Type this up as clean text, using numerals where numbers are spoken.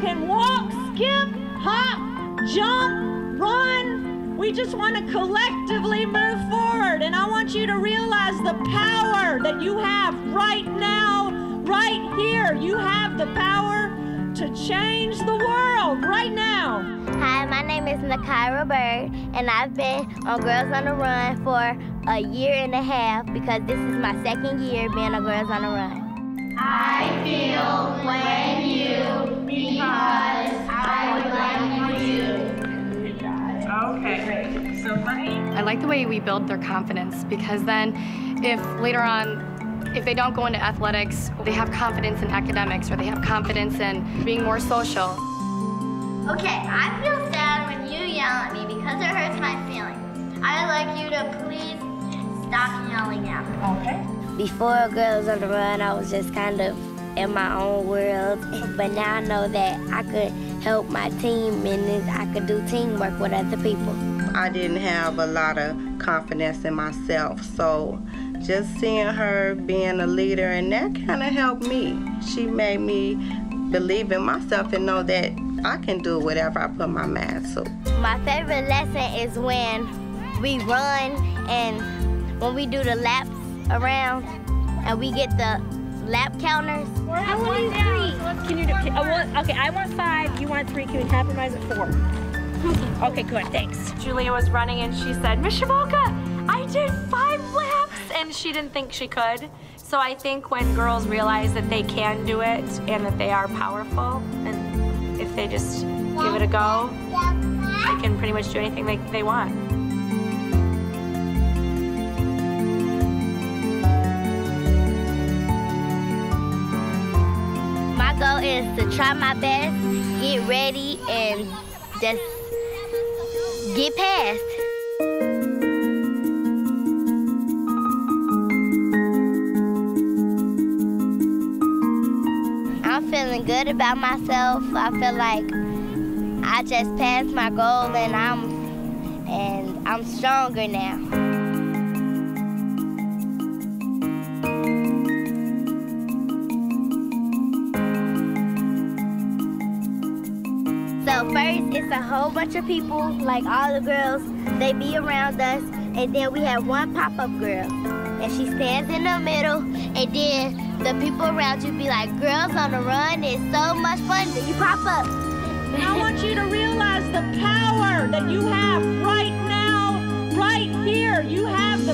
can walk, skip, hop, jump, run. We just want to collectively move forward. And I want you to realize the power that you have right now, right here. You have the power to change the world right now. Hi, my name is Nichryia Bird, and I've been on Girls on the Run for 1.5 years because this is my 2nd year being on Girls on the Run. I feel when you because I would like you. Okay, so funny. I like the way we build their confidence because then if later on if they don't go into athletics, they have confidence in academics or they have confidence in being more social. Okay, I feel sad when you yell at me because it hurts my feelings. I would like you to please stop yelling at me. Okay. Before Girls on the Run, I was just kind of in my own world, but now I know that I could help my team and I could do teamwork with other people. I didn't have a lot of confidence in myself, so just seeing her being a leader, and that kind of helped me. She made me believe in myself and know that I can do whatever I put my mind to. My favorite lesson is when we run and when we do the laps around and we get the lap counters. I want 3. Can you do, okay, I want 5, you want 3. Can we compromise at 4? Okay, good, thanks. Julia was running and she said, Miss Shaboka, I did 5 laps, and she didn't think she could. So I think when girls realize that they can do it and that they are powerful, and if they just give it a go, they can pretty much do anything they want. My goal is to try my best, get ready, and just get past. Feeling good about myself. I feel like I just passed my goal and I'm stronger now. So first it's a whole bunch of people, like all the girls, they be around us, and then we have one pop-up girl. And she stands in the middle, and then the people around you be like, Girls on the Run is so much fun that you pop up. I want you to realize the power that you have right now, right here. You have the